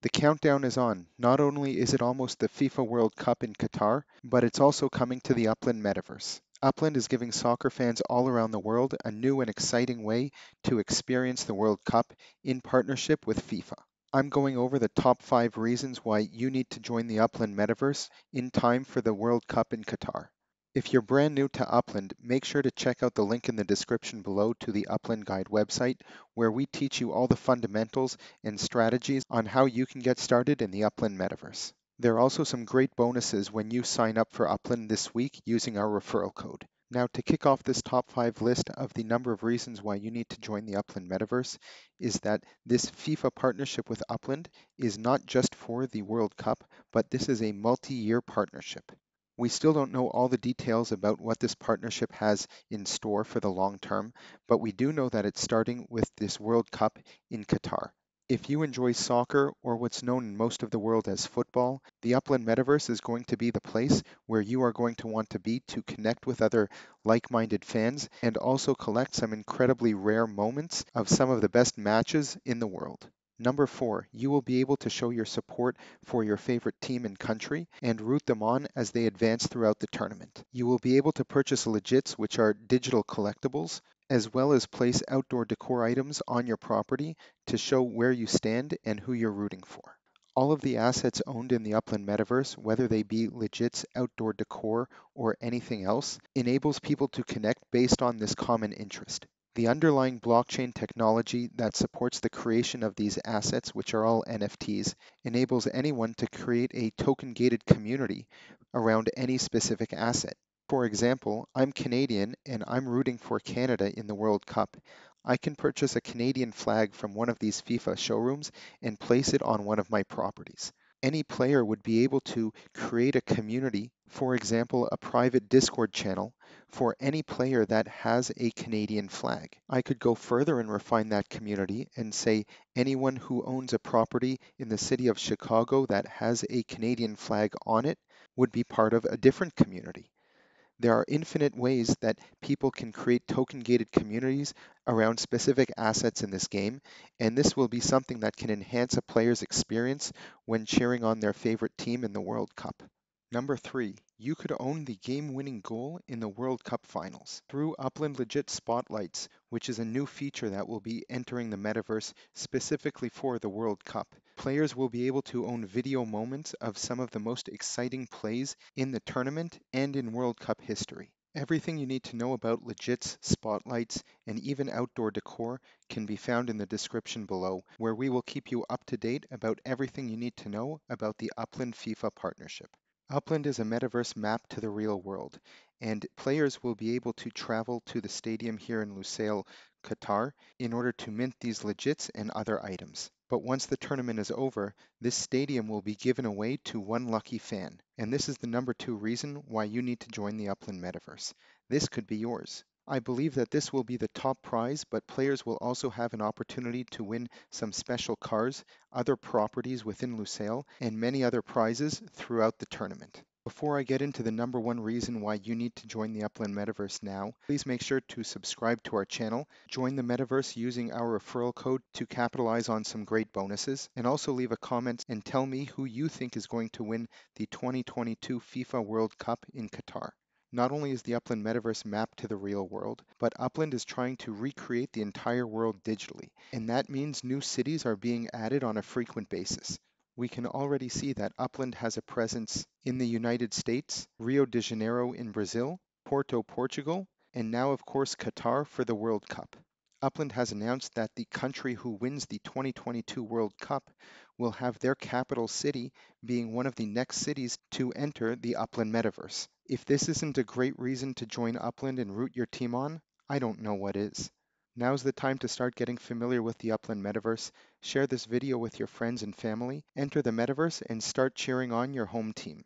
The countdown is on. Not only is it almost the FIFA World Cup in Qatar, but it's also coming to the Upland metaverse. Upland is giving soccer fans all around the world a new and exciting way to experience the World Cup in partnership with FIFA. I'm going over the top 5 reasons why you need to join the Upland metaverse in time for the World Cup in Qatar. If you're brand new to Upland, make sure to check out the link in the description below to the Upland Guide website, where we teach you all the fundamentals and strategies on how you can get started in the Upland metaverse. There are also some great bonuses when you sign up for Upland this week using our referral code. Now, to kick off this top 5 list of the number of reasons why you need to join the Upland metaverse is that this FIFA partnership with Upland is not just for the World Cup, but this is a multi-year partnership. We still don't know all the details about what this partnership has in store for the long term, but we do know that it's starting with this World Cup in Qatar. If you enjoy soccer, or what's known in most of the world as football, the Upland metaverse is going to be the place where you are going to want to be to connect with other like-minded fans and also collect some incredibly rare moments of some of the best matches in the world. Number 4, you will be able to show your support for your favorite team and country and root them on as they advance throughout the tournament. You will be able to purchase Legits, which are digital collectibles, as well as place outdoor decor items on your property to show where you stand and who you're rooting for. All of the assets owned in the Upland metaverse, whether they be Legits, outdoor decor, or anything else, enables people to connect based on this common interest. The underlying blockchain technology that supports the creation of these assets, which are all NFTs, enables anyone to create a token-gated community around any specific asset. For example, I'm Canadian and I'm rooting for Canada in the World Cup. I can purchase a Canadian flag from one of these FIFA showrooms and place it on one of my properties. Any player would be able to create a community, for example, a private Discord channel, for any player that has a Canadian flag. I could go further and refine that community and say anyone who owns a property in the city of Chicago that has a Canadian flag on it would be part of a different community. There are infinite ways that people can create token-gated communities around specific assets in this game, and this will be something that can enhance a player's experience when cheering on their favorite team in the World Cup. Number 3, you could own the game-winning goal in the World Cup Finals through Upland Legit Spotlights, which is a new feature that will be entering the metaverse specifically for the World Cup. Players will be able to own video moments of some of the most exciting plays in the tournament and in World Cup history. Everything you need to know about Legits, Spotlights, and even outdoor decor can be found in the description below, where we will keep you up to date about everything you need to know about the Upland FIFA partnership. Upland is a metaverse map to the real world, and players will be able to travel to the stadium here in Lusail, Qatar, in order to mint these Legits and other items. But once the tournament is over, this stadium will be given away to one lucky fan. And this is the number 2 reason why you need to join the Upland metaverse. This could be yours. I believe that this will be the top prize, but players will also have an opportunity to win some special cars, other properties within Lusail, and many other prizes throughout the tournament. Before I get into the number 1 reason why you need to join the Upland metaverse now, please make sure to subscribe to our channel, join the metaverse using our referral code to capitalize on some great bonuses, and also leave a comment and tell me who you think is going to win the 2022 FIFA World Cup in Qatar. Not only is the Upland metaverse mapped to the real world, but Upland is trying to recreate the entire world digitally, and that means new cities are being added on a frequent basis. We can already see that Upland has a presence in the United States, Rio de Janeiro in Brazil, Porto, Portugal, and now of course Qatar for the World Cup. Upland has announced that the country who wins the 2022 World Cup will have their capital city being one of the next cities to enter the Upland metaverse. If this isn't a great reason to join Upland and root your team on, I don't know what is. Now's the time to start getting familiar with the Upland metaverse, share this video with your friends and family, enter the metaverse, and start cheering on your home team.